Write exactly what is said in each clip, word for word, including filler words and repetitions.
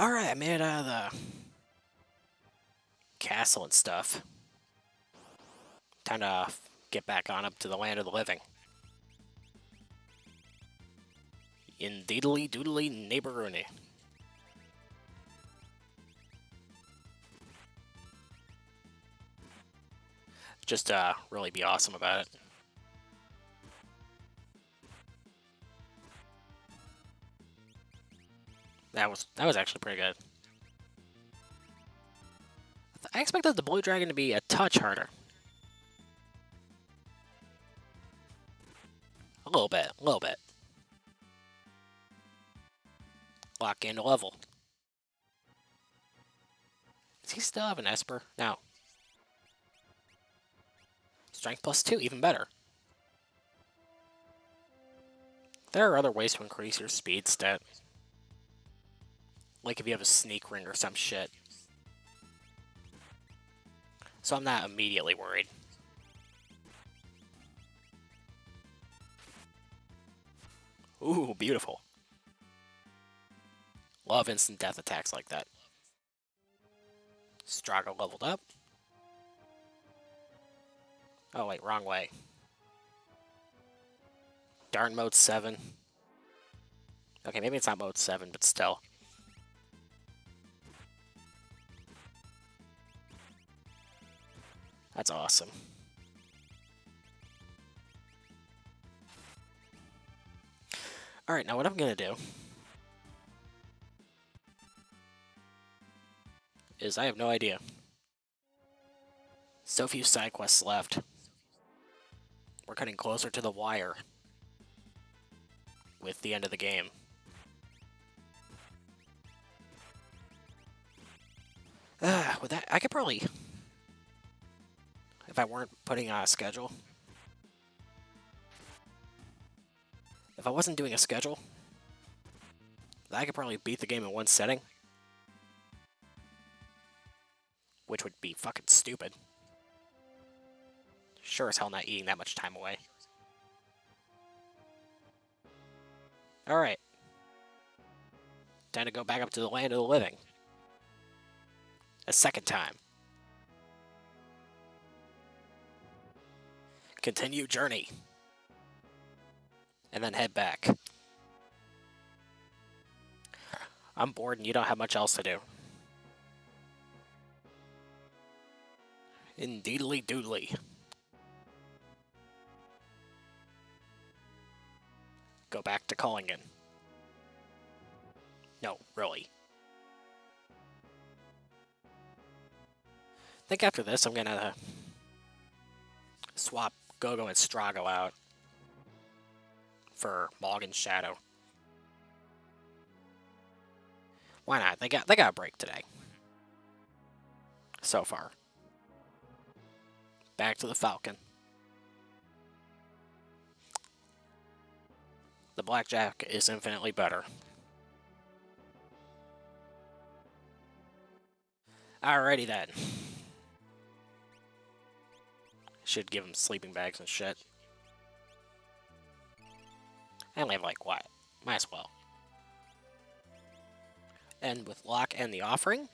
Alright, I made it out of the castle and stuff. Time to get back on up to the land of the living. In deedly doodly neighboroonie. Just uh, really be awesome about it. That was that was actually pretty good. I expected the Blue Dragon to be a touch harder. A little bit, a little bit. Lock into level. Does he still have an Esper? No. Strength plus two, even better. There are other ways to increase your speed stat. Like if you have a sneak ring or some shit. So I'm not immediately worried. Ooh, beautiful. Love instant death attacks like that. Strago leveled up. Oh wait, wrong way. Darn mode seven. Okay, maybe it's not mode seven, but still. That's awesome. Alright, now what I'm gonna do is I have no idea. So few side quests left. We're cutting closer to the wire with the end of the game. Ah, with that, I could probably... If I weren't putting on a schedule. If I wasn't doing a schedule, I could probably beat the game in one setting. Which would be fucking stupid. Sure as hell not eating that much time away. Alright. Time to go back up to the land of the living. A second time. Continue journey. And then head back. I'm bored and you don't have much else to do. Indeedly doodly. Go back to calling in. No, really. I think after this I'm gonna swap Gogo and Strago out for Mog and Shadow. Why not? They got they got a break today. So far. Back to the Falcon. The Blackjack is infinitely better. Alrighty then. Should give him sleeping bags and shit. I only have like what? Might as well. And with Locke and the offering,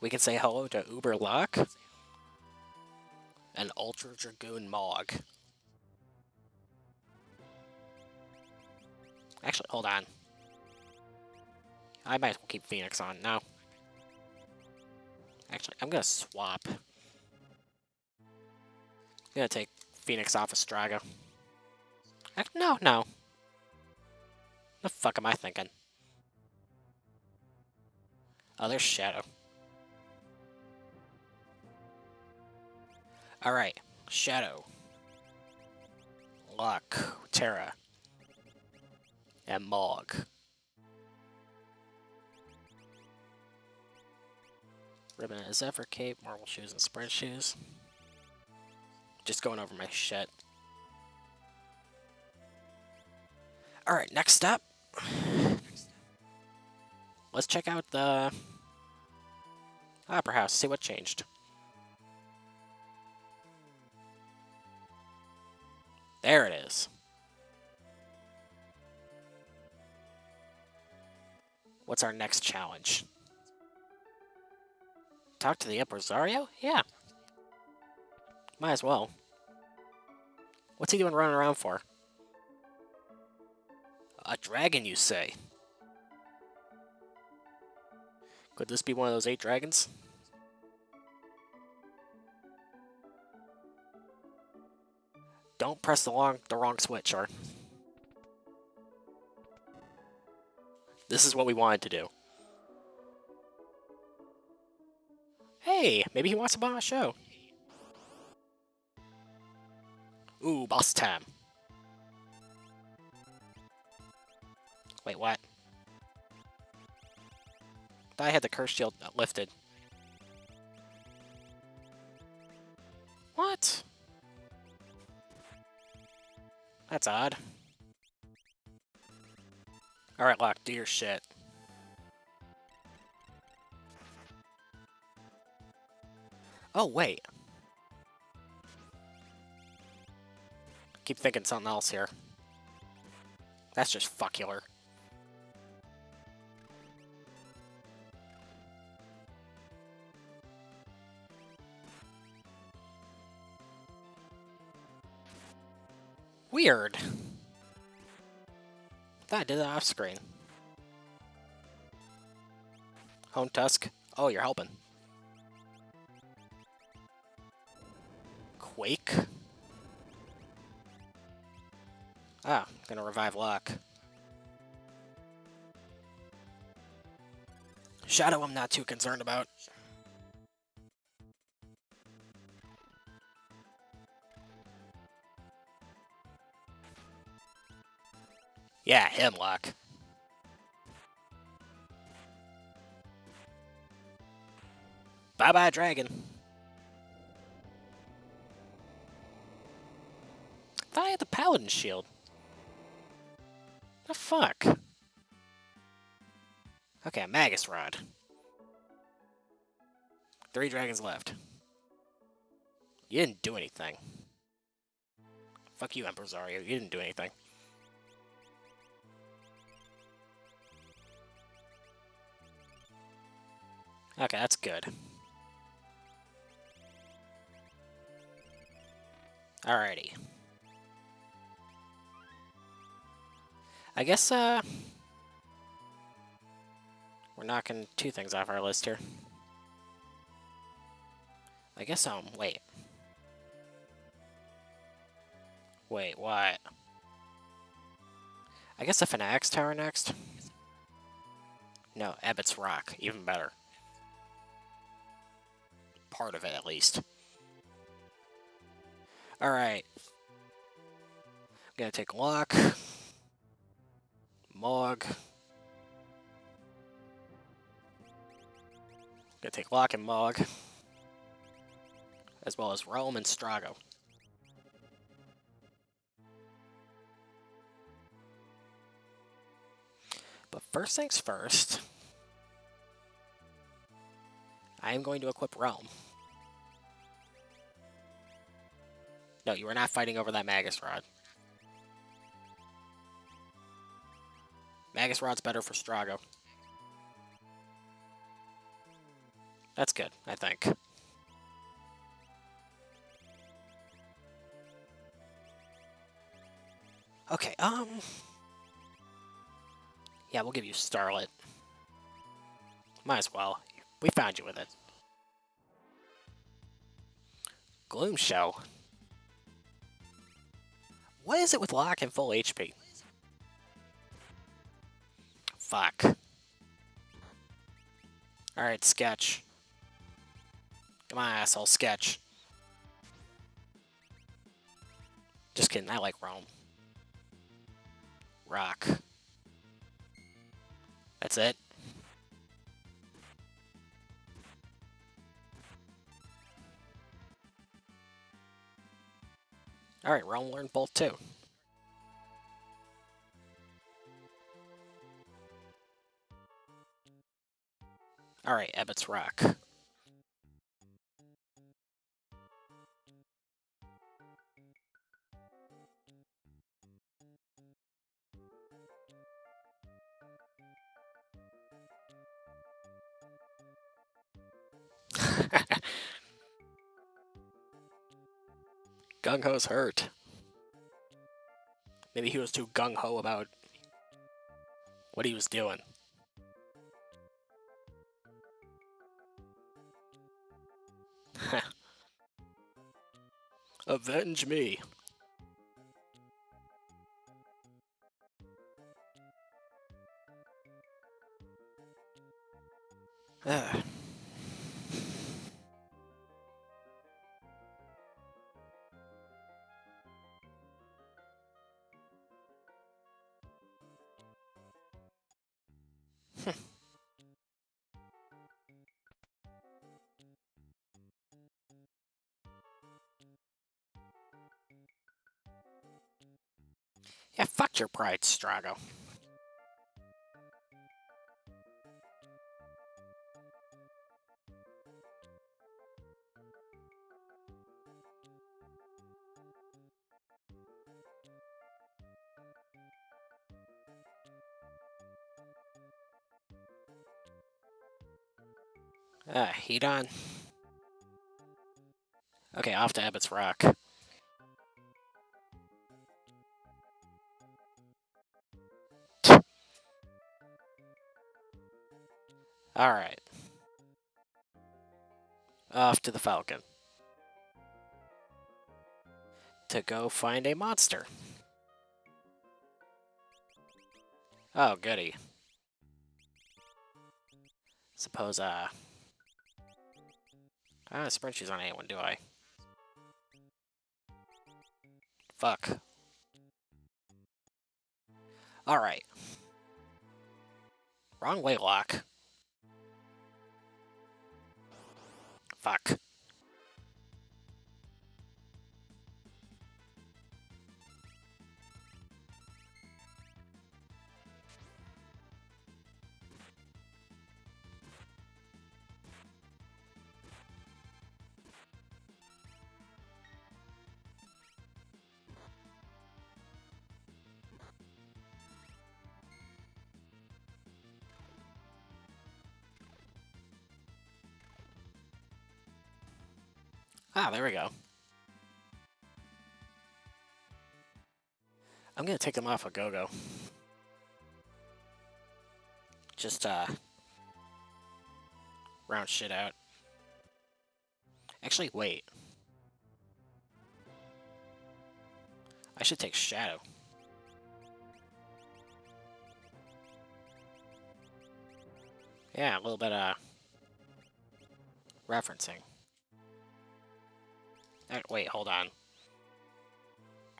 we can say hello to Uber Locke and Ultra Dragoon Mog. Actually, hold on. I might as well keep Phoenix on now. Actually, I'm gonna swap. I'm gonna take Phoenix off of Strago. Actually, no, no. The fuck am I thinking? Oh, there's Shadow. Alright, Shadow. Locke, Terra. And Mog. Ribbon and Zephyr cape, marble shoes, and sprint shoes. Just going over my shit. Alright, next up. Let's check out the Opera House, see what changed. There it is. What's our next challenge? Talk to the Emperor Zario? Yeah. Might as well. What's he doing running around for? A dragon, you say? Could this be one of those eight dragons? Don't press the wrong, the wrong switch, or... This is what we wanted to do. Hey, maybe he wants to buy a show. Ooh, boss time. Wait, what? I had the curse shield lifted. What? That's odd. Alright, Locke, do your shit. Oh, wait. Keep thinking something else here. That's just fuckular. Weird. Thought I did that off screen. Hone tusk. Oh, you're helping. Quake. Ah, I'm gonna revive Locke. Shadow, I'm not too concerned about. Yeah, him, Locke. Bye-bye, dragon. Thought I had the paladin shield. The fuck? Okay, Magus Rod. Three dragons left. You didn't do anything. Fuck you, Emperor Zario. You didn't do anything. Okay, that's good. Alrighty. I guess, uh... we're knocking two things off our list here. I guess, um, wait. Wait, what? I guess the Phoenix Tower next? No, Ebot's Rock, even better. Part of it, at least. Alright. I'm gonna take Locke. Mog. I'm gonna take Locke and Mog. As well as Relm and Strago. But first things first... I am going to equip Relm. No, you are not fighting over that Magus Rod. Magus Rod's better for Strago. That's good, I think. Okay, um... yeah, we'll give you Starlet. Might as well. We found you with it. Gloom Shell. What is it with Locke and full H P? Fuck. Alright, sketch. Come on, asshole, sketch. Just kidding, I like Relm. Rock. That's it. Alright, Relm learned both too. Alright, Ebot's Rock. Gungho's hurt. Maybe he was too gung-ho about what he was doing. Huh. Avenge me. Ah. Yeah, fuck your pride, Strago. Ah, heat on. Okay, off to Ebot's Rock. Alright. Off to the Falcon. To go find a monster. Oh, goody. Suppose, uh... I don't have sprint shoes on anyone, do I? Fuck. Alright. Wrong way, Locke. Fuck. Ah, there we go. I'm gonna take them off of Gogo. Just, uh... round shit out. Actually, wait. I should take Shadow. Yeah, a little bit, uh... referencing. Wait, hold on.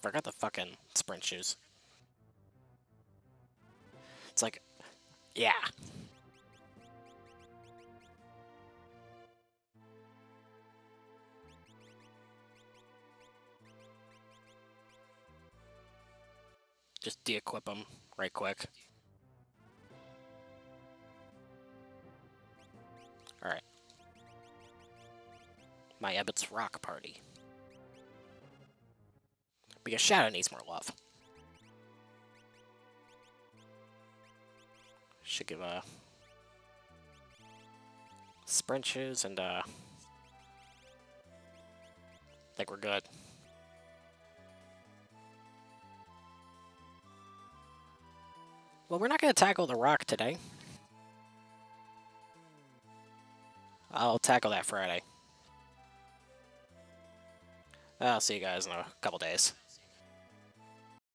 Forgot the fucking sprint shoes. It's like, yeah. Just de-equip them right quick. All right. My Ebot's Rock party. Because Shadow needs more love. Should give, uh... sprint shoes and, uh... I think we're good. Well, we're not gonna tackle the rock today. I'll tackle that Friday. I'll see you guys in a couple days.